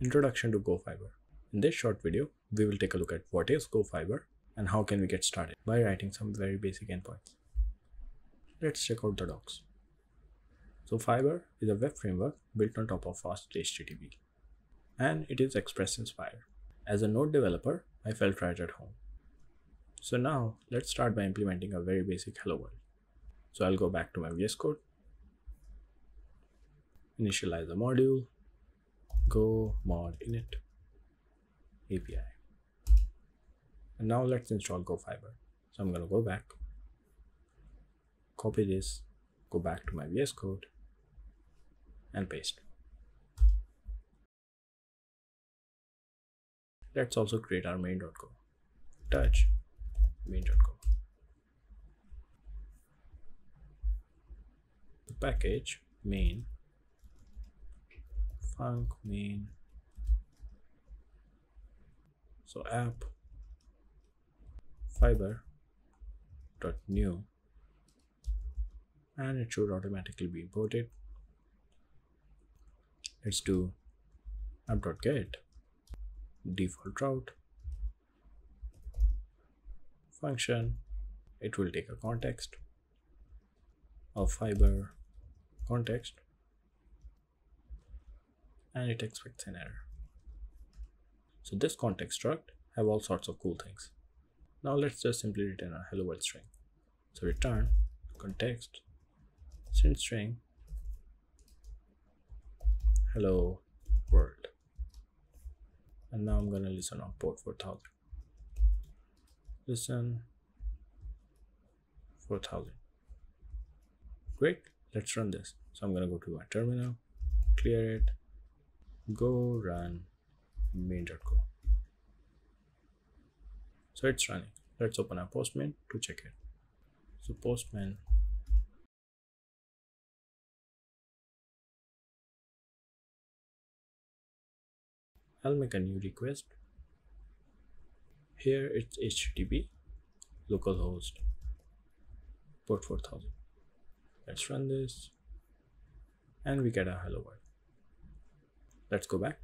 Introduction to Go Fiber. In this short video, we will take a look at what is Go Fiber and how can we get started by writing some very basic endpoints. Let's check out the docs. So Fiber is a web framework built on top of fast HTTP, and it is Express inspired. As a Node developer, I felt right at home. So now let's start by implementing a very basic hello world. So I'll go back to my VS code, initialize the module, go mod init API. And now let's install Go Fiber. So I'm going to go back, copy this, go back to my VS code and paste. Let's also create our main.go. Touch main.go. The package main func main. So app fiber.new, and it should automatically be imported. Let's do app.get default route function. It will take a context of fiber context, and it expects an error. So this context struct have all sorts of cool things. Now let's just simply return our hello world string. So return context send string hello world. And now I'm going to listen on port 4000. Listen 4000. Great, let's run this. So I'm going to go to my terminal, clear it, go run main.go. So it's running. Let's open our Postman to check it. So Postman. I'll make a new request. Here it's HTTP localhost port 4000. Let's run this and we get our hello world. Let's go back.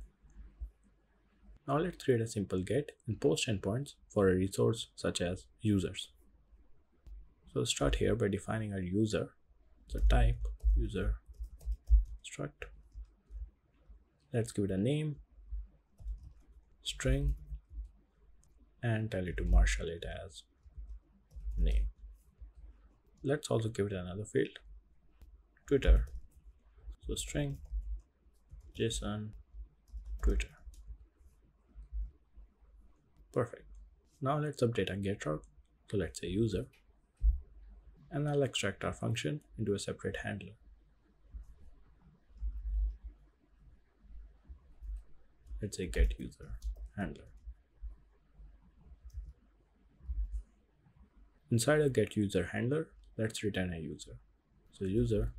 Now let's create a simple get and post endpoints for a resource such as users. So start here by defining our user. So type user struct. Let's give it a name, string, and tell it to marshal it as name. Let's also give it another field, Twitter. So string JSON Twitter. Perfect. Now let's update our get route. So let's say user, and I'll extract our function into a separate handler. Let's say get user handler. Inside a get user handler, let's return a user. So user,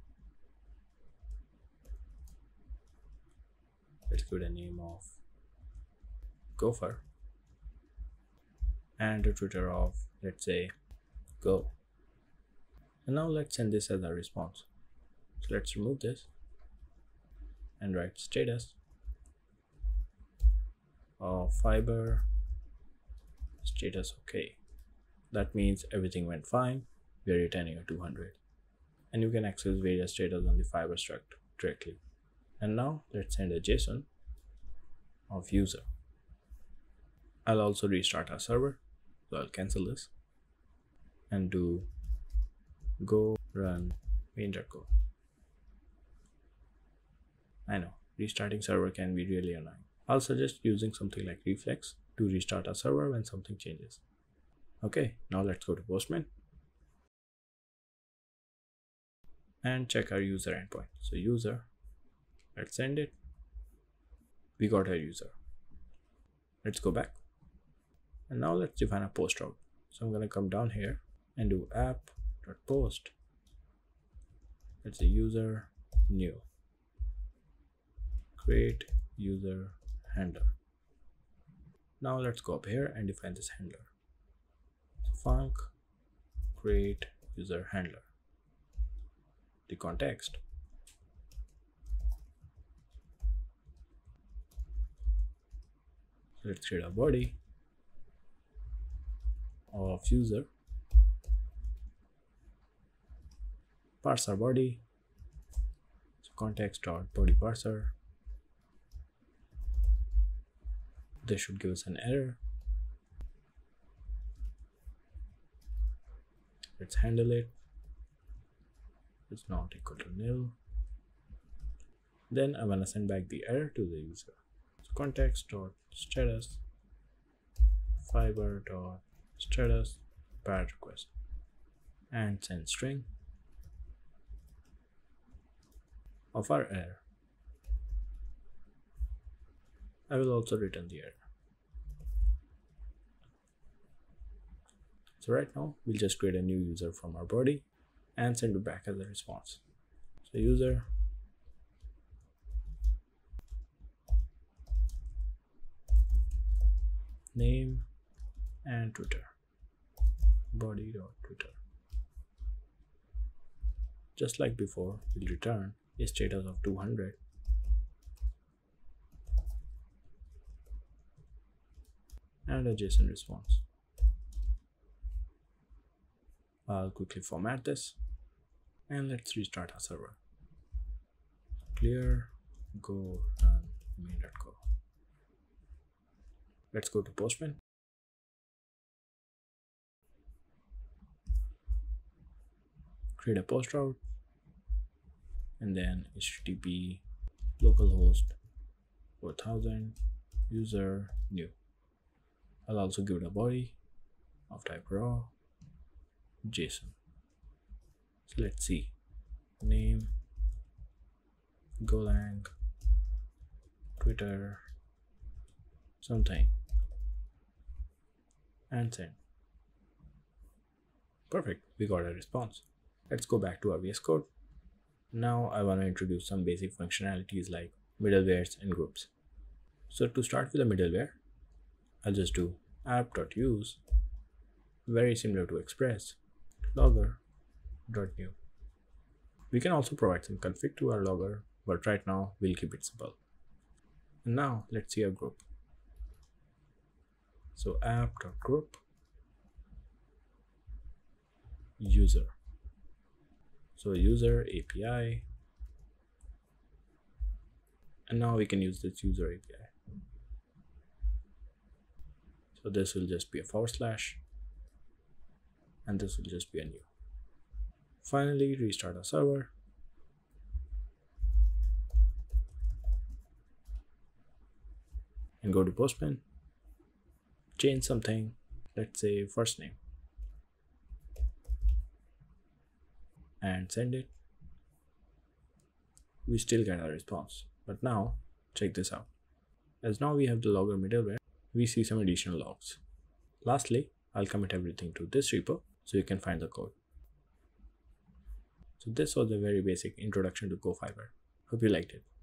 let's give it a name of gopher, and a Twitter of, let's say, go. And now let's send this as a response. So let's remove this and write status of fiber status okay. That means everything went fine. We are returning a 200, and you can access various status on the fiber struct directly. And now let's send a JSON of user. I'll also restart our server. So I'll cancel this and do go run main.go. I know restarting server can be really annoying. I'll suggest using something like reflex to restart our server when something changes. Okay, now let's go to Postman and check our user endpoint. So user, let's send it. We got our user. Let's go back. And now let's define a post route. So I'm going to come down here and do app.post. Let's say user new. Create user handler. Now let's go up here and define this handler. So func create user handler. The context let's create a body of user, parse our body, so context.body parser. This should give us an error. Let's handle it. It's not equal to nil. Then I'm gonna send back the error to the user. So context.status fiber.status parent request and send string of our error. I will also return the error. So right now we'll just create a new user from our body and send it back as a response. So user name and Twitter, body.twitter. Just like before, we'll return a status of 200 and a JSON response. I'll quickly format this and let's restart our server. Clear go run main.go. Let's go to Postman. Create a post route and then HTTP localhost 4000 user new. I'll also give it a body of type raw JSON. So let's see, name golang Twitter something and send. Perfect, we got a response. Let's go back to our VS code. Now I want to introduce some basic functionalities like middlewares and groups. So to start with the middleware, I'll just do app.use, very similar to express, logger.new. We can also provide some config to our logger, but right now we'll keep it simple. And now let's see our group. So app.group user. So user API. And now we can use this user API. So this will just be a / and this will just be a new. Finally, restart our server. And go to Postman. Change something, let's say first name. And send it. We still get our response. But now, check this out. As now we have the logger middleware, we see some additional logs. Lastly, I'll commit everything to this repo so you can find the code. So this was a very basic introduction to Go Fiber. Hope you liked it.